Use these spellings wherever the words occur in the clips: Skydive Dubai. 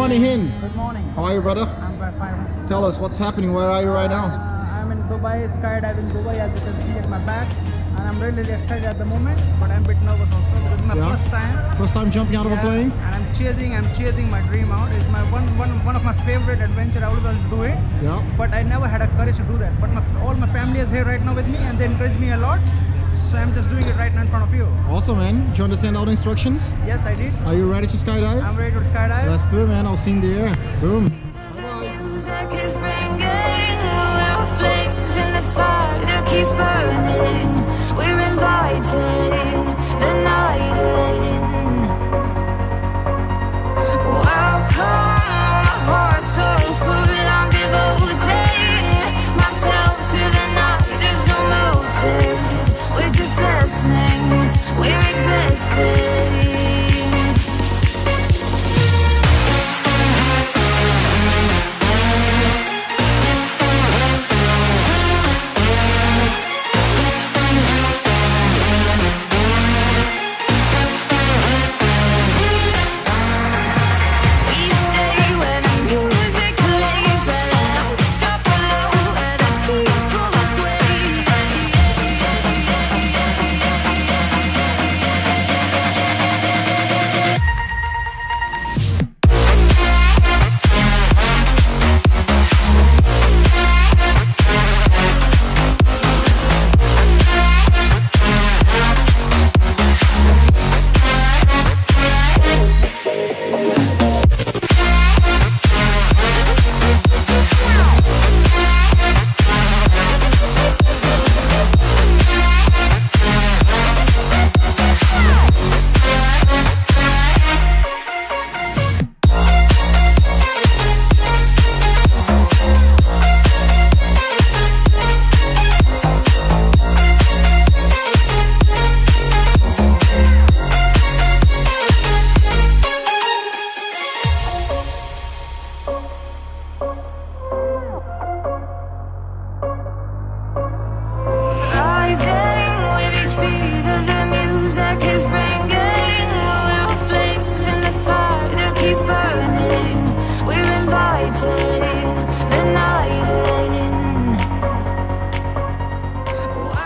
morning, Hind. Good morning. How are you, brother? I'm fine. Tell us what's happening. Where are you right now? I'm in Dubai, skydiving in Dubai, as you can see at my back. And I'm really, really excited at the moment, but I'm a bit nervous also. This is my first time. First time jumping out of a plane? And I'm chasing my dream out. It's my one of my favorite adventures. I always want to do it. Yeah. But I never had a courage to do that. But all my family is here right now with me, and they encourage me a lot. So I'm just doing it right now in front of you. Awesome, man. Do you understand all the instructions? Yes, I did. Are you ready to skydive? I'm ready to skydive. Let's do it, man. I'll see you in the air. Boom.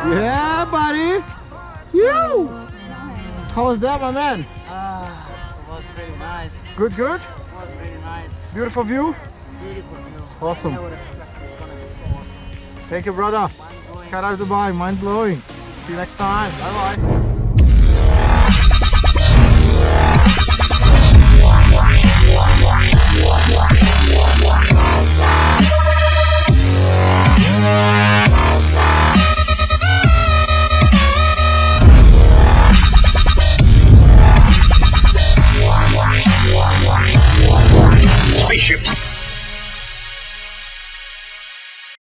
Yeah, buddy. You. How was that, my man? It was really nice. Good. It was really nice. Beautiful view. Beautiful view. Awesome. I never expected it. It's gonna be so awesome. Thank you, brother. Skydive Dubai, mind blowing. See you next time. Bye bye.